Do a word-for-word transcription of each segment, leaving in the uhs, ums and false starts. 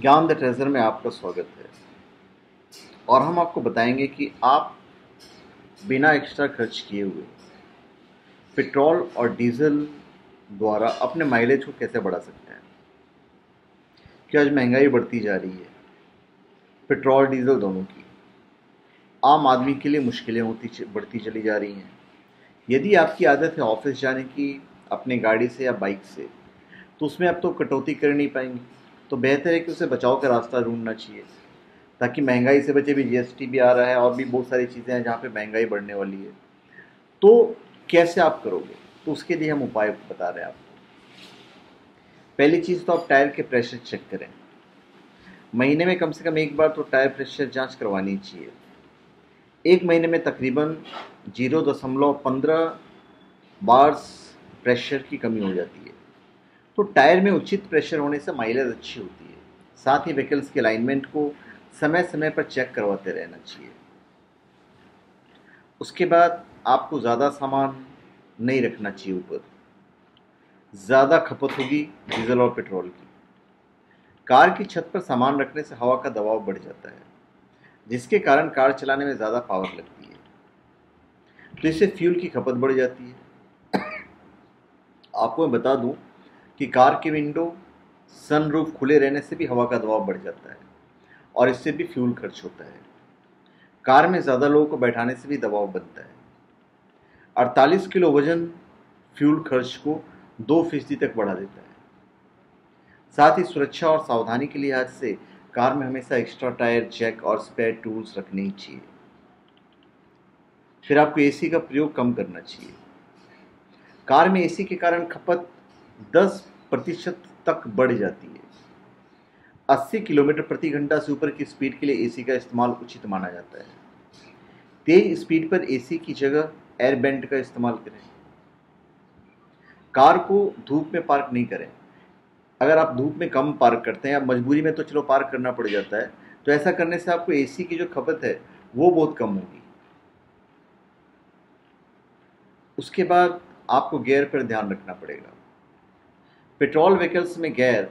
ज्ञान the treasure में आपका स्वागत है और हम आपको बताएंगे कि आप बिना एक्स्ट्रा खर्च किए हुए पेट्रोल और डीजल द्वारा अपने माइलेज को कैसे बढ़ा सकते हैं। कि आज महंगाई बढ़ती जा रही है, पेट्रोल डीजल दोनों की, आम आदमी के लिए मुश्किलें होती बढ़ती चली जा रही हैं। यदि आपकी आदत है ऑफिस जाने की अपने गाड़ी से या बाइक से, तो उसमें आप तो कटौती कर नहीं पाएंगे, तो बेहतर है कि उसे बचाव का रास्ता ढूंढना चाहिए ताकि महंगाई से बचे। भी जीएसटी भी आ रहा है और भी बहुत सारी चीज़ें हैं जहाँ पे महंगाई बढ़ने वाली है, तो कैसे आप करोगे, तो उसके लिए हम उपाय बता रहे हैं आपको। पहली चीज़ तो आप टायर के प्रेशर चेक करें, महीने में कम से कम एक बार तो टायर प्रेशर जाँच करवानी चाहिए। एक महीने में तकरीबन जीरो दशमलव पंद्रह बार्स प्रेशर की कमी हो जाती है, तो टायर में उचित प्रेशर होने से माइलेज अच्छी होती है। साथ ही व्हीकल्स के अलाइनमेंट को समय समय पर चेक करवाते रहना चाहिए। उसके बाद आपको ज़्यादा सामान नहीं रखना चाहिए ऊपर, ज़्यादा खपत होगी डीजल और पेट्रोल की। कार की छत पर सामान रखने से हवा का दबाव बढ़ जाता है, जिसके कारण कार चलाने में ज़्यादा पावर लगती है, तो इससे फ्यूल की खपत बढ़ जाती है। आपको मैं बता दूं कि कार के विंडो सनरूफ खुले रहने से भी हवा का दबाव बढ़ जाता है और इससे भी फ्यूल खर्च होता है। कार में ज़्यादा लोगों को बैठाने से भी दबाव बनता है। अड़तालीस किलो वजन फ्यूल खर्च को दो फीसदी तक बढ़ा देता है। साथ ही सुरक्षा और सावधानी के लिहाज से कार में हमेशा एक्स्ट्रा टायर जैक और स्पेयर टूल्स रखने ही चाहिए। फिर आपको एसी का प्रयोग कम करना चाहिए। कार में एसी के कारण खपत दस प्रतिशत तक बढ़ जाती है। अस्सी किलोमीटर प्रति घंटा से ऊपर की स्पीड के लिए एसी का इस्तेमाल उचित माना जाता है। तेज स्पीड पर एसी की जगह एयर बेंट का इस्तेमाल करें। कार को धूप में पार्क नहीं करें। अगर आप धूप में कम पार्क करते हैं या मजबूरी में तो चलो पार्क करना पड़ जाता है, तो ऐसा करने से आपको एसी की जो खपत है वो बहुत कम होगी। उसके बाद आपको गियर पर ध्यान रखना पड़ेगा। पेट्रोल व्हीकल्स में गियर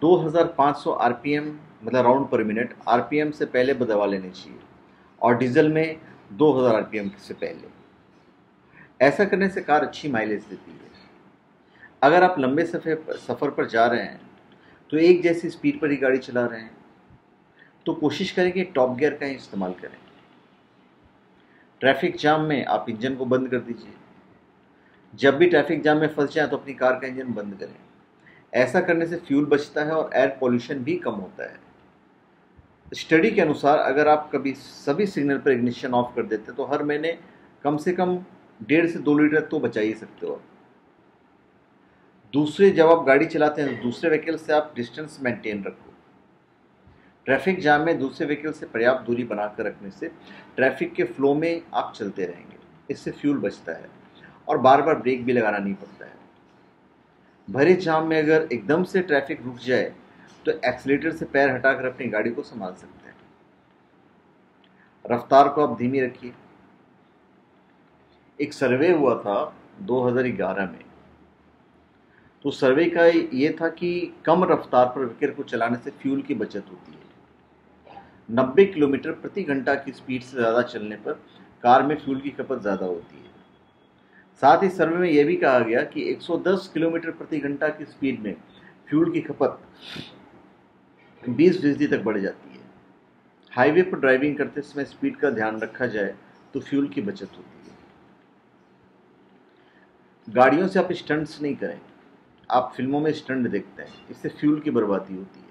दो हज़ार पाँच सौ आरपीएम मतलब राउंड पर मिनट आरपीएम से पहले बदलवा लेने चाहिए और डीजल में दो हज़ार आरपीएम से पहले। ऐसा करने से कार अच्छी माइलेज देती है। अगर आप लंबे सफ़र सफ़र पर जा रहे हैं तो एक जैसी स्पीड पर ही गाड़ी चला रहे हैं, तो कोशिश करें कि टॉप गियर का ही इस्तेमाल करें। ट्रैफिक जाम में आप इंजन को बंद कर दीजिए। जब भी ट्रैफिक जाम में फंस जाए तो अपनी कार का इंजन बंद करें। ऐसा करने से फ्यूल बचता है और एयर पोल्यूशन भी कम होता है। स्टडी के अनुसार अगर आप कभी सभी सिग्नल पर इग्निशन ऑफ कर देते तो हर महीने कम से कम डेढ़ से दो लीटर तो बचा ही सकते हो। दूसरे जब आप गाड़ी चलाते हैं तो दूसरे व्हीकल से आप डिस्टेंस मेंटेन रखो। ट्रैफिक जाम में दूसरे व्हीकल से पर्याप्त दूरी बनाकर रखने से ट्रैफिक के फ्लो में आप चलते रहेंगे, इससे फ्यूल बचता है और बार बार ब्रेक भी लगाना नहीं पड़ता है। भरे जाम में अगर एकदम से ट्रैफिक रुक जाए तो एक्सीलेटर से पैर हटाकर अपनी गाड़ी को संभाल सकते हैं। रफ्तार को आप धीमी रखिए। एक सर्वे हुआ था दो हज़ार ग्यारह में, तो सर्वे का ये था कि कम रफ्तार पर व्हीकल को चलाने से फ्यूल की बचत होती है। नब्बे किलोमीटर प्रति घंटा की स्पीड से ज़्यादा चलने पर कार में फ्यूल की खपत ज़्यादा होती है। साथ ही सर्वे में यह भी कहा गया कि एक सौ दस किलोमीटर प्रति घंटा की स्पीड में फ्यूल की खपत बीस फीसदी तक बढ़ जाती है। हाईवे पर ड्राइविंग करते समय स्पीड का ध्यान रखा जाए तो फ्यूल की बचत होती है। गाड़ियों से आप स्टंट्स नहीं करें। आप फिल्मों में स्टंट देखते हैं, इससे फ्यूल की बर्बादी होती है।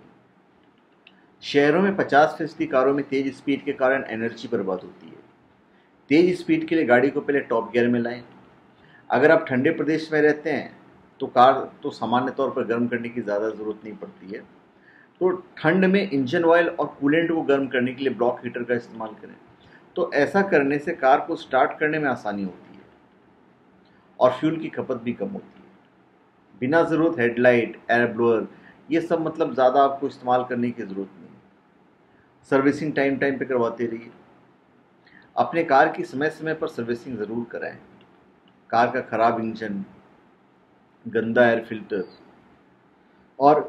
शहरों में पचास फीसदी कारों में तेज स्पीड के कारण एनर्जी बर्बाद होती है। तेज स्पीड के लिए गाड़ी को पहले टॉप गियर में लाएँ। अगर आप ठंडे प्रदेश में रहते हैं तो कार तो सामान्य तौर पर गर्म करने की ज़्यादा ज़रूरत नहीं पड़ती है, तो ठंड में इंजन ऑयल और कूलेंट को गर्म करने के लिए ब्लॉक हीटर का इस्तेमाल करें। तो ऐसा करने से कार को स्टार्ट करने में आसानी होती है और फ्यूल की खपत भी कम होती है। बिना ज़रूरत हेडलाइट, एयर ब्लोअर, ये सब मतलब ज़्यादा आपको इस्तेमाल करने की ज़रूरत नहीं है। सर्विसिंग टाइम टाइम पर करवाते रहिए। अपने कार की समय समय पर सर्विसिंग ज़रूर कराएँ। कार का खराब इंजन, गंदा एयर फिल्टर और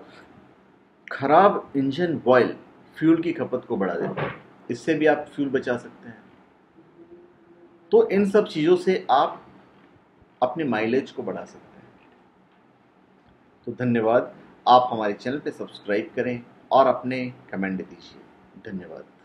खराब इंजन ऑयल फ्यूल की खपत को बढ़ा देता है, इससे भी आप फ्यूल बचा सकते हैं। तो इन सब चीज़ों से आप अपने माइलेज को बढ़ा सकते हैं। तो धन्यवाद, आप हमारे चैनल पर सब्सक्राइब करें और अपने कमेंट दीजिए। धन्यवाद।